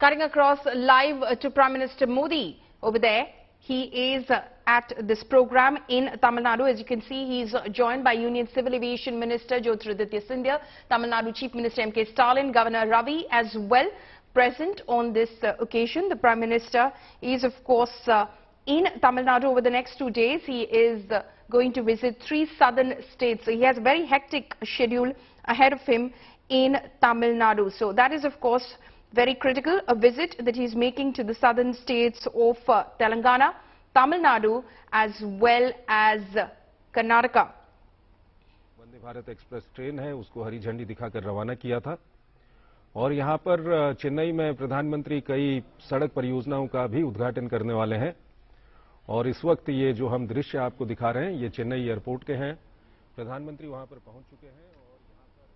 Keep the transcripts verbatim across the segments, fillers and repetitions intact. Cutting across live to Prime Minister Modi over there. He is at this program in Tamil Nadu. As you can see, he is joined by Union Civil Aviation Minister Jyotiraditya Scindia, Tamil Nadu Chief Minister M K Stalin, Governor Ravi as well. Present on this uh, occasion, the Prime Minister is of course uh, in Tamil Nadu over the next two days. He is uh, going to visit three southern states. So he has a very hectic schedule ahead of him in Tamil Nadu. So that is of course very critical, a visit that he is making to the southern states of uh, Telangana, Tamil Nadu as well as uh, Karnataka. Vande Bharat Express train hai, usko हरी झंडी दिखाकर रवाना किया था और यहाँ पर चेन्नई में प्रधानमंत्री कई सड़क परियोजनाओं का भी उद्घाटन करने वाले हैं और इस वक्त ये जो हम दृश्य आपको दिखा रहे हैं ये चेन्नई एयरपोर्ट के हैं प्रधानमंत्री वहाँ पर पहुँच चुके हैं और यहाँ पर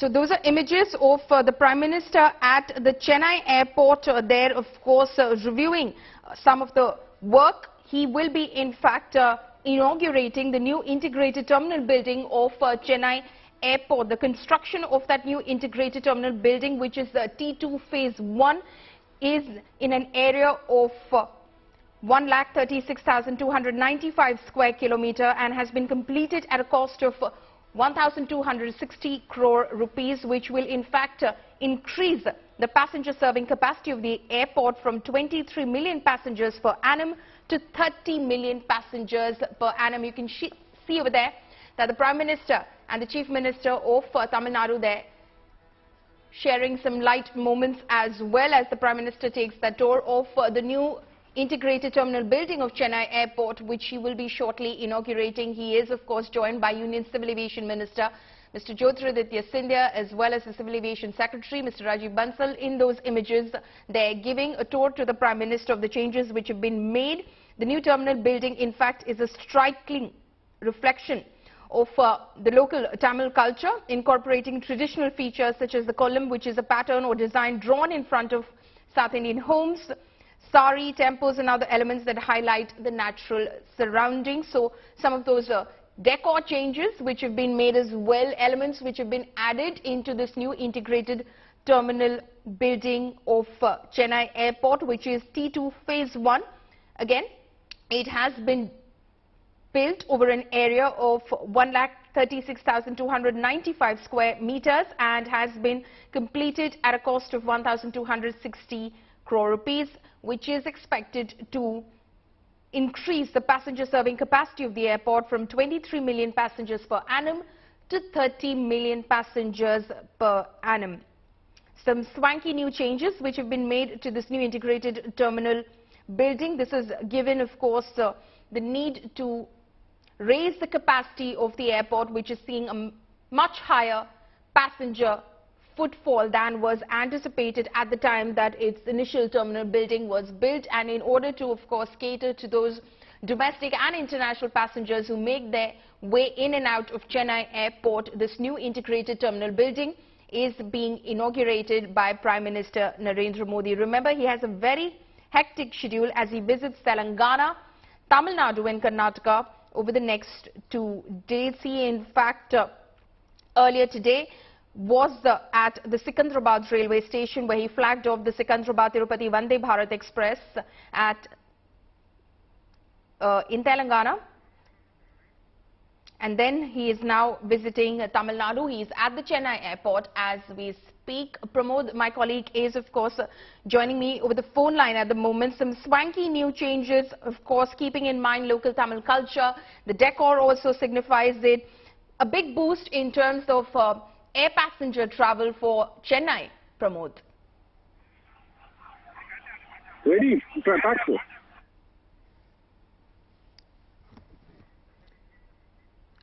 So those are images of uh, the Prime Minister at the Chennai airport uh, there of course uh, reviewing uh, some of the work. He will be in fact uh, inaugurating the new integrated terminal building of uh, Chennai Airport. The construction of that new integrated terminal building, which is the T two phase one, is in an area of uh, one lakh thirty-six thousand two hundred ninety-five square kilometer and has been completed at a cost of uh, one thousand two hundred sixty crore rupees, which will in fact uh, increase the passenger serving capacity of the airport from twenty-three million passengers per annum to thirty million passengers per annum. You can see over there that the Prime Minister and the Chief Minister of uh, Tamil Nadu there sharing some light moments as well as the Prime Minister takes the tour of uh, the new integrated terminal building of Chennai Airport, which he will be shortly inaugurating. He is of course joined by Union Civil Aviation Minister Mister Jyotiraditya Scindia as well as the Civil Aviation Secretary Mister Rajiv Bansal. In those images they're giving a tour to the Prime Minister of the changes which have been made. The new terminal building in fact is a striking reflection of uh, the local Tamil culture, incorporating traditional features such as the kolam, which is a pattern or design drawn in front of South Indian homes, sari, temples and other elements that highlight the natural surroundings. So some of those uh, decor changes which have been made as well, elements which have been added into this new integrated terminal building of uh, Chennai Airport, which is T two phase one. Again, it has been built over an area of one lakh thirty-six thousand two hundred ninety-five square meters and has been completed at a cost of one thousand two hundred sixty crore rupees, which is expected to increase the passenger serving capacity of the airport from twenty-three million passengers per annum to thirty million passengers per annum. Some swanky new changes which have been made to this new integrated terminal building. This is given, of course, uh, the need to raise the capacity of the airport, which is seeing a much higher passenger footfall than was anticipated at the time that its initial terminal building was built, and in order to of course cater to those domestic and international passengers who make their way in and out of Chennai Airport, this new integrated terminal building is being inaugurated by Prime Minister Narendra Modi. Remember, he has a very hectic schedule as he visits Telangana, Tamil Nadu and Karnataka over the next two days. He in fact uh, earlier today was uh, at the Secunderabad railway station where he flagged off the Secunderabad Tirupati Vande Bharat Express at uh, in Telangana, and then he is now visiting uh, Tamil Nadu. He is at the Chennai airport as we speak. Pramod, my colleague, is of course uh, joining me over the phone line at the moment. Some swanky new changes, of course, keeping in mind local Tamil culture. The decor also signifies it. A big boost in terms of uh, air passenger travel for Chennai, Pramod. Ready, Pramod.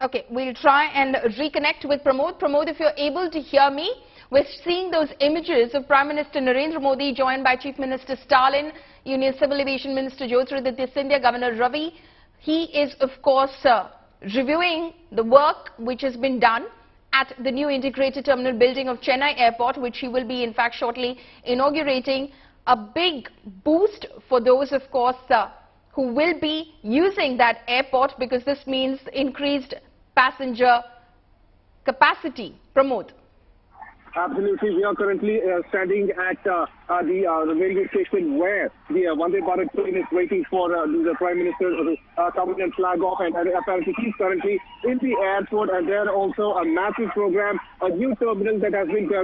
Okay, we'll try and reconnect with Pramod. Pramod, if you're able to hear me, we're seeing those images of Prime Minister Narendra Modi joined by Chief Minister Stalin, Union Civil Aviation Minister Jyotiraditya Scindia, Governor Ravi. He is, of course, uh, reviewing the work which has been done at the new integrated terminal building of Chennai Airport, which he will be, in fact, shortly inaugurating. A big boost for those, of course, uh, who will be using that airport, because this means increased passenger capacity. Pramod. Absolutely. We are currently uh, standing at uh, uh, the uh, railway station where the uh, Vande Bharat train is waiting for uh, the Prime Minister to uh, come in and flag off. And uh, apparently he's currently in the airport. And there also a massive program, a new terminal that has been uh,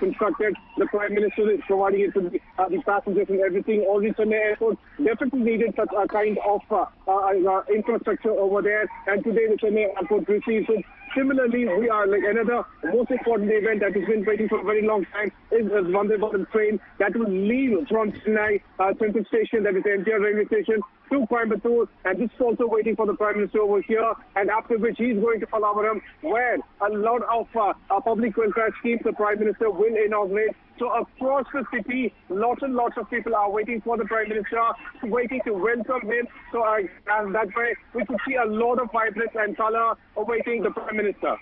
constructed. The Prime Minister is providing it to the, uh, the passengers and everything. All the Chennai airports definitely needed such a kind of uh, uh, infrastructure over there. And today the Chennai airport receives it. Similarly, we are like another most important event that has been waiting for a very long time is the Vande Bharat train that will leave from Chennai uh, Central Station, that is the N T R railway station, to Coimbatore, and this is also waiting for the Prime Minister over here, and after which he's going to Palavaram, where a lot of uh, uh, public welfare schemes the Prime Minister will inaugurate. So across the city, lots and lots of people are waiting for the Prime Minister, waiting to welcome him. So uh, that way, we could see a lot of vibrance and colour awaiting the Prime Minister.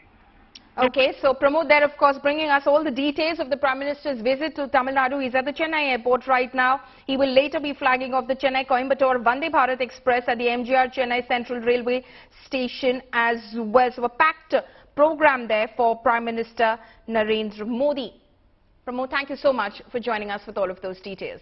Okay, so Pramod there, of course, bringing us all the details of the Prime Minister's visit to Tamil Nadu. He's at the Chennai airport right now. He will later be flagging off the Chennai-Coimbatore Vande Bharat Express at the M G R Chennai Central Railway Station as well. So a packed program there for Prime Minister Narendra Modi. Pramod, thank you so much for joining us with all of those details.